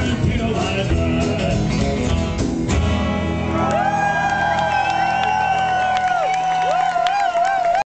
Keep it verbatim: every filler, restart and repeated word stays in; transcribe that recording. Here